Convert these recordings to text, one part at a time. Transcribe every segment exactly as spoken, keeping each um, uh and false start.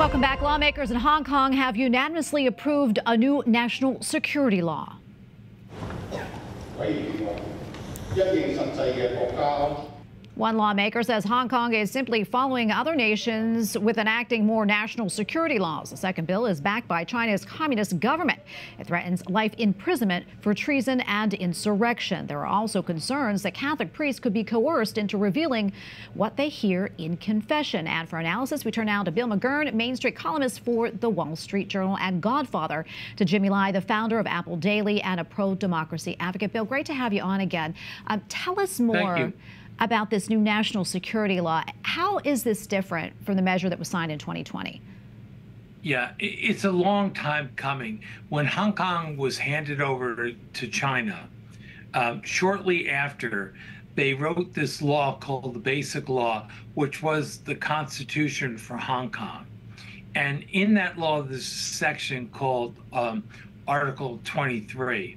Welcome back. Lawmakers in Hong Kong have unanimously approved a new national security law. One lawmaker says Hong Kong is simply following other nations with enacting more national security laws. The second bill is backed by China's communist government. It threatens life imprisonment for treason and insurrection. There are also concerns that Catholic priests could be coerced into revealing what they hear in confession. And for analysis, we turn now to Bill McGurn, Main Street columnist for The Wall Street Journal and godfather to Jimmy Lai, the founder of Apple Daily and a pro-democracy advocate. Bill, great to have you on again. Um, tell us more about this new national security law. How is this different from the measure that was signed in twenty twenty? Yeah, it's a long time coming. When Hong Kong was handed over to China, uh, shortly after, they wrote this law called the Basic Law, which was the constitution for Hong Kong. And in that law, there's a section called um, Article twenty-three.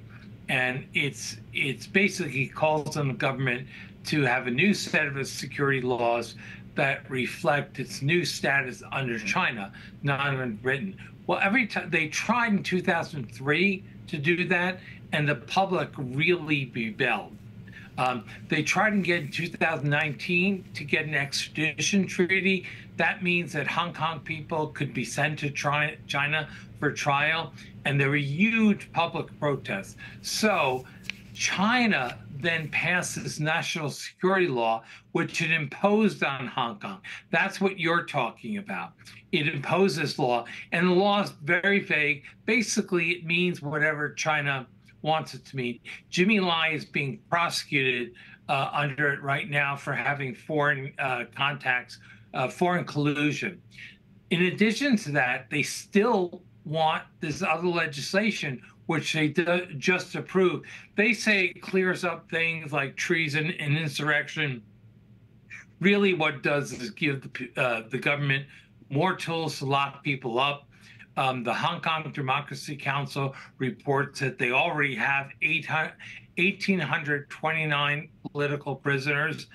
And it's, it's basically calls on the government to have a new set of security laws that reflect its new status under China, not under Britain. Well, every time they tried in two thousand three to do that, and the public really rebelled. Um, they tried and get in two thousand nineteen to get an extradition treaty. That means that Hong Kong people could be sent to China for trial, and there were huge public protests. So China then passed this national security law, which it imposed on Hong Kong. That's what you're talking about. It imposed this law, and the law is very vague. Basically, it means whatever China wants it to mean. Jimmy Lai is being prosecuted uh, under it right now for having foreign uh, contacts, uh, foreign collusion. In addition to that, they still want this other legislation, which they just approved. They say it clears up things like treason and insurrection. Really, what it does is give the, uh, the government more tools to lock people up. Um, the Hong Kong Democracy Council reports that they already have one thousand eight hundred twenty-nine political prisoners.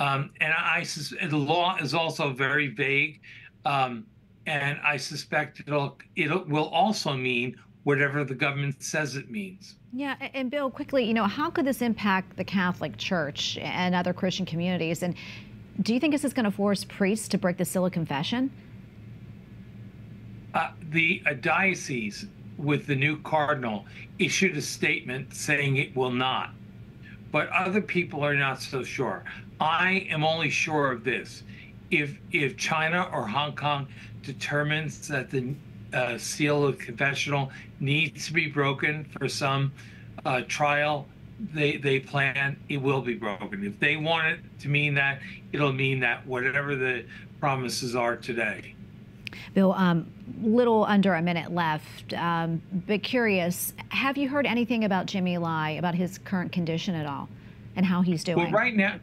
Um, and I the law is also very vague. Um, and I suspect it'll, it will also mean whatever the government says it means. Yeah, and Bill, quickly, you know, how could this impact the Catholic Church and other Christian communities? And do you think this is going to force priests to break the Seal of Confession? Uh, the uh, diocese, with the new cardinal, issued a statement saying it will not. But other people are not so sure. I am only sure of this. If, if China or Hong Kong determines that the Uh, seal of confessional needs to be broken for some uh, trial they they plan, it will be broken. If they want it to mean that, it'll mean that, whatever the promises are today. Bill, um, little under a minute left, um, but curious, have you heard anything about Jimmy Lai, about his current condition at all and how he's doing? Well, right now,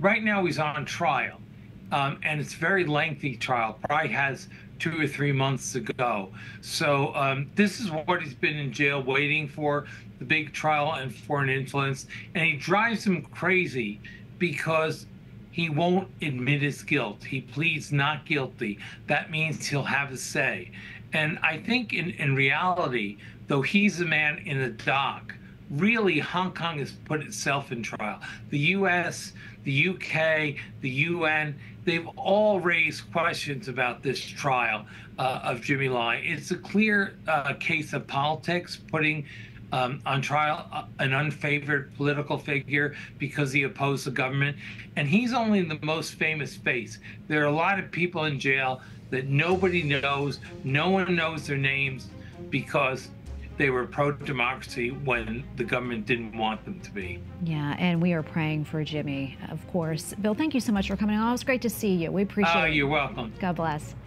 right now he's on trial. Um, and it's a very lengthy trial, probably has two or three months to go. So um, this is what he's been in jail waiting for, the big trial and foreign influence. And he drives him crazy because he won't admit his guilt. He pleads not guilty. That means he'll have a say. And I think in, in reality, though he's a man in a dock, really, Hong Kong has put itself in trial. The U S, the U K, the U N, they've all raised questions about this trial uh, of Jimmy Lai. It's a clear uh, case of politics, putting um, on trial uh, an unfavored political figure because he opposed the government. And he's only the most famous face. There are a lot of people in jail that nobody knows. No one knows their names because they were pro-democracy when the government didn't want them to be. Yeah, and we are praying for Jimmy, of course. Bill, thank you so much for coming on. It was great to see you. We appreciate it. Oh, you're welcome. God bless.